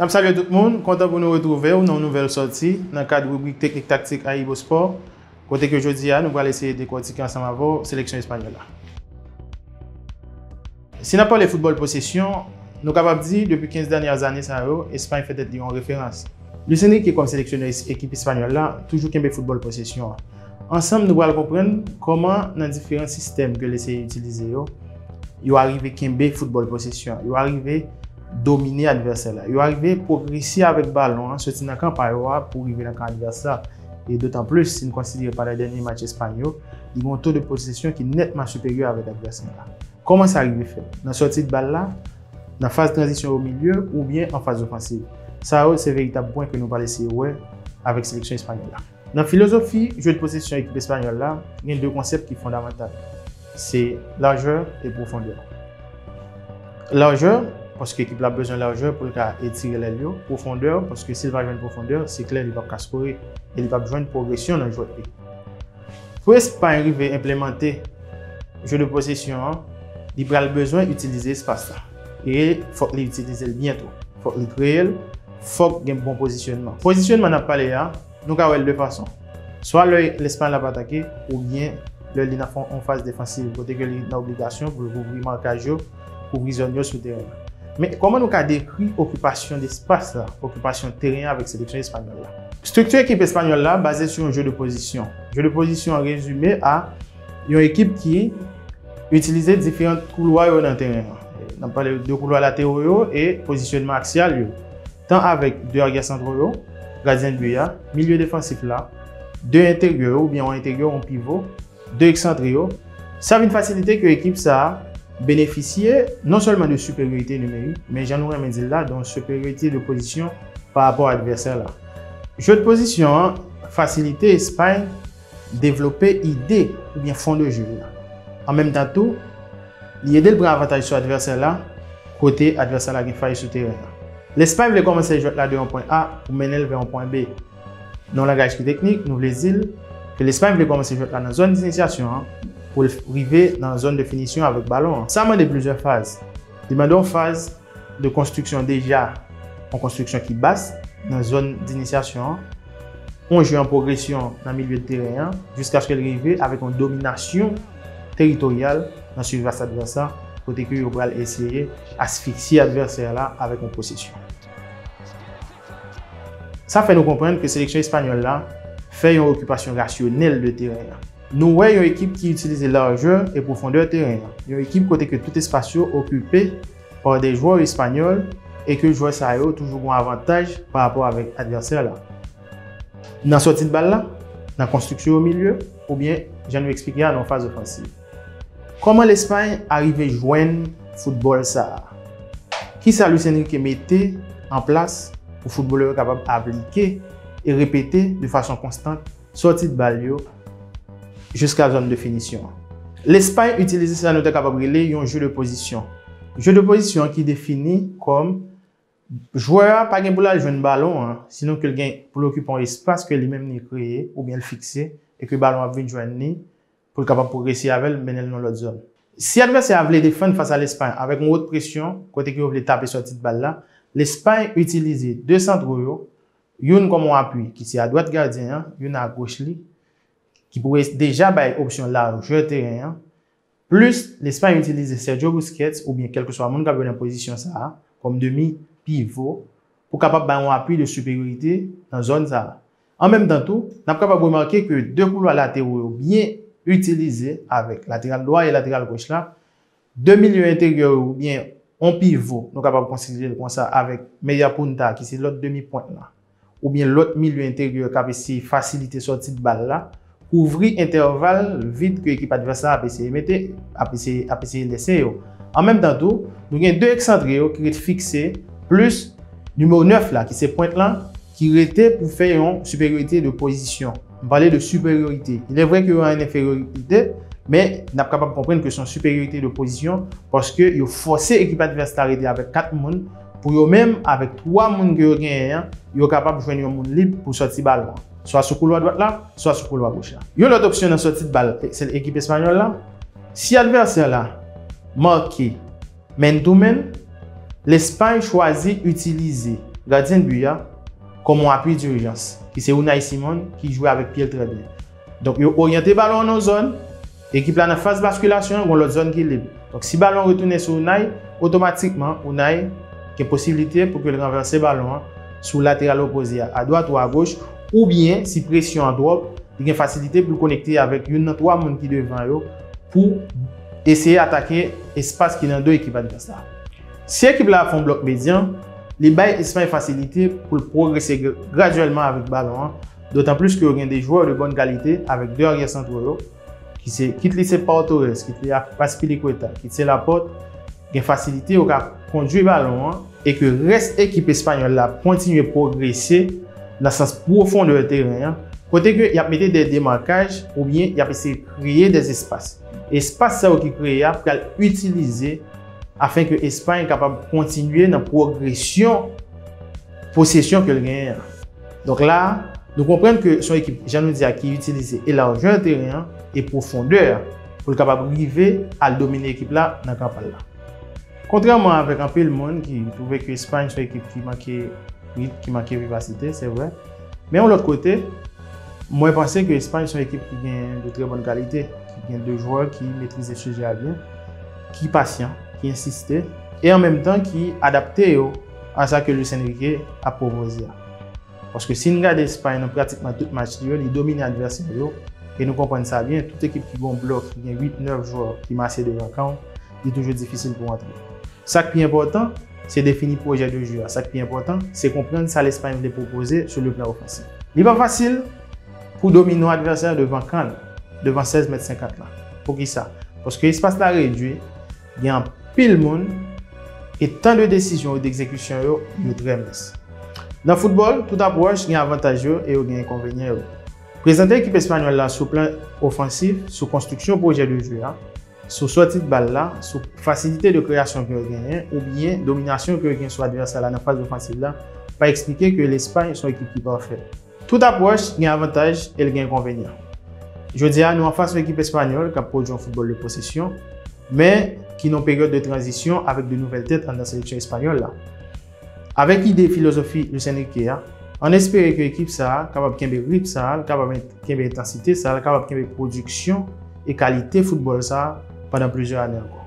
Je salue tout le monde, content pour nous retrouver dans une nouvelle sortie dans le cadre de la rubrique technique tactique à Ibo Sport. Côté que aujourd'hui, nous allons essayer de décortiquer ensemble avec la sélection espagnole. Si nous parlons de football possession, nous sommes capables de dire que depuis 15 dernières années, l'Espagne fait être en référence. Le Senrique, comme sélectionneur équipe espagnole, a toujours qu'un football possession. Ensemble, nous allons comprendre comment, dans différents systèmes que l'essai utilisé, il arrive qu'un football possession. Il arrive dominer l'adversaire. Il arrive à progresser avec le ballon, sortir dans le camp pour arriver dans le camp adversaire. Et d'autant plus, si nous considérons par les derniers matchs espagnols, il y a un taux de possession qui est nettement supérieur avec l'adversaire. Comment ça arrive à faire? Dans la sortie de balle, dans la phase de transition au milieu ou bien en phase offensive. Ça, c'est un véritable point que nous allons essayer avec la sélection espagnole. Dans la philosophie du jeu de possession équipe espagnole, il y a deux concepts qui sont fondamentaux. C'est largeur et profondeur. Largeur, parce que l'équipe a besoin de largeur pour étirer les lieux. Profondeur, parce que s'il va jouer une profondeur, c'est clair, il va scorer et il va jouer une progression dans le jeu. Pour l'Espagne arriver à implémenter le jeu de possession, il a besoin d'utiliser l'espace. Et il faut l'utiliser bientôt. Il faut le créer, il faut qu'il y ait un bon positionnement. Positionnement, on a parlé, nous avons deux façons. Soit l'Espagne va attaquer, ou bien le ligne en phase défensive. Côté que l'obligation pour ouvrir le marquage, pour prisonnier sur le terrain. Mais comment nous avons décrit l'occupation d'espace, l'occupation de terrain avec la sélection espagnole? La structure équipe espagnole est basée sur un jeu de position. Le jeu de position en résumé à une équipe qui utilise différents couloirs dans le terrain. On parle de couloirs latéraux et positionnement axial. Tant avec deux arrières centraux, gardien de but, milieu défensif, deux intérieurs ou bien un intérieur en pivot, deux excentrés. Ça va faciliter que l'équipe ça bénéficier non seulement de supériorité numérique, mais j'en aurais dit là, donc supériorité de position par rapport à l'adversaire. Jeu de position, faciliter l'Espagne, développer idée ou bien fond de jeu. En même temps, tout, l'idée de prendre avantage sur l'adversaire là, côté adversaire là qui faille sur le terrain. L'Espagne veut commencer à jouer là de un point A pour mener vers un point B. Dans le langage technique, nous voulons dire que l'Espagne veut commencer à jouer là dans la zone d'initiation. Pour arriver dans la zone de finition avec ballon. Ça demande plusieurs phases. Demande une phase de construction déjà, en construction qui basse, dans la zone d'initiation. On joue en progression dans le milieu de terrain jusqu'à ce qu'elle arrive avec une domination territoriale dans le surface adversaire, côté que on va essayer d'asphyxier l'adversaire là avec une possession. Ça fait nous comprendre que la sélection espagnole là fait une occupation rationnelle de terrain. Nous voyons une équipe qui utilise largeur et profondeur de terrain. Une équipe côté que tout espace est occupé par des joueurs espagnols et que les joueurs ont toujours un avantage par rapport avec l'adversaire. Dans la sortie de balle, dans la construction au milieu, ou bien, je vais vous expliquer dans la phase offensive. Comment l'Espagne arrive à joindre le football ça? Qui ça, Senrique mettait en place pour le footballeur capable d'appliquer et répéter de façon constante sortie de balle jusqu'à la zone de finition. L'Espagne utilise ça notre capacité un jeu de position. Jeu de position qui définit comme joueur pas gain pour la jouer un ballon sinon que gain pour l'occupant espace que lui-même n'est créé ou bien le fixer et que le ballon a venir joindre pour capable progresser avec mener dans l'autre zone. Si l'adversaire veut défendre face à l'Espagne avec une haute pression côté qui veut taper sur cette balle là, l'Espagne utilise deux centraux, une comme un appui qui c'est à droite gardien, une à gauche lui qui pourrait déjà avoir option large de terrain, plus l'Espagne utilise Sergio Busquets ou bien quel que soit le monde qui a une position ça, comme demi-pivot, pour capable d'avoir un appui de supériorité dans la zone ça. En même temps, tout, on est capable de remarquer que deux couloirs latéraux bien utilisés avec latéral droit et latéral gauche là, deux milieux intérieurs ou bien un pivot, nous sommes capables de considérer comme ça avec media punta qui c'est l'autre demi-pointe là, ou bien l'autre milieu intérieur qui a facilité sortie de balle là. Ouvrir intervalle vide que l'équipe adversaire a essayé de mettre, a essayé de laisser. En même temps, nous avons deux excentrés qui sont fixés, plus numéro 9, là, qui est pointe là, qui était pour faire une supériorité de position. On parlait de supériorité. Il est vrai qu'il y a une infériorité, mais on n'est pas capable de comprendre que c'est une supériorité de position parce qu'il a forcé l'équipe adversaire à arrêter avec 4 personnes. Pour eux-mêmes, avec 3 personnes qui ont gagné, ils sont capables de joindre un monde libre pour sortir de balle. Soit sur le couloir droit là, soit sur le couloir gauche là. Il y a une autre option dans sortie de balle, c'est l'équipe espagnole là. Si l'adversaire là marque man to man, l'Espagne choisit d'utiliser gardien de but, comme on appuie d'urgence. C'est Unai Simon qui joue avec Pierre très bien. Donc, il oriente le ballon dans nos zones. L'équipe là, dans la phase de basculation, on a l'autre zone qui est libre. Donc, si le ballon retourne sur Unai, automatiquement, Unai a une possibilité pour que le renverse le ballon sur le latéral opposé, à droite ou à gauche. Ou bien, si pression en droite, il y a une facilité pour connecter avec une ou trois personnes qui sont devant eux pour essayer d'attaquer l'espace qui est dans deux équipes adverses. Si l'équipe là fait un bloc médian, les bails sont une facilité pour progresser graduellement avec le ballon. D'autant plus qu'il y a des joueurs de bonne qualité avec deux arrières centraux qui sont Porto, qui sont Aspilicueta, qui sont Laporte. Il y a une facilité pour conduire le ballon et que le reste de l'équipe espagnole continue à progresser dans le sens profond du terrain. Côté que il y a mis des démarquages ou bien il y a essayé de créer des espaces. Espace qui créé pour utiliser afin que l'Espagne soit capable de continuer dans la progression, possession que le gagne. Donc là, nous comprenons que son équipe, j'en ai dit, qui utilise largeur de terrain et profondeur pour être capable d'arriver à dominer l'équipe là dans le campagne là. Contrairement avec un peu le monde qui trouvait que l'Espagne soit une équipe qui manquait vivacité, c'est vrai. Mais de l'autre côté, moi, je pense que l'Espagne est une équipe qui a de très bonne qualité, qui a deux joueurs qui maîtrisent le sujet à bien, qui sont patients, qui insistent et en même temps qui adaptent à ce que Senrique a proposé. Parce que si nous regardons l'Espagne, pratiquement tout match, ils dominent l'adversaire et nous comprenons ça bien. Toute équipe qui a un bloc, qui a 8-9 joueurs qui marchent devant camp, c'est toujours difficile pour entrer. Ce qui est important, c'est définir le projet de jeu. Ce qui est important, c'est comprendre ce que l'Espagne veut proposer sur le plan offensif. Il n'est pas facile pour dominer l'adversaire devant Cannes, devant 16,50 m là. Pour qui ça? Parce que l'espace là réduit, il y a un pile monde et tant de décisions et d'exécutions sont très minces. Dans le football, toute approche a un avantage et un inconvénient. Présenter l'équipe espagnole là sur le plan offensif, sur construction projet de jeu, sur sortie de balle là, sur facilité de création que gagne ou bien domination que gagne sur l'adversaire là dans la phase offensive là, pas expliquer que l'Espagne sont équipe qui parfaite. Toute approche a un avantage et un inconvénient. Je dis à nous en face de l'équipe espagnole qui a produit un football de possession, mais qui n'a une période de transition avec de nouvelles têtes dans la sélection espagnole. Là. Avec l'idée et la philosophie de Senrique, on espère que l'équipe soit capable de rythme, capable d'intensité, capable de production et qualité de football pendant plusieurs années encore.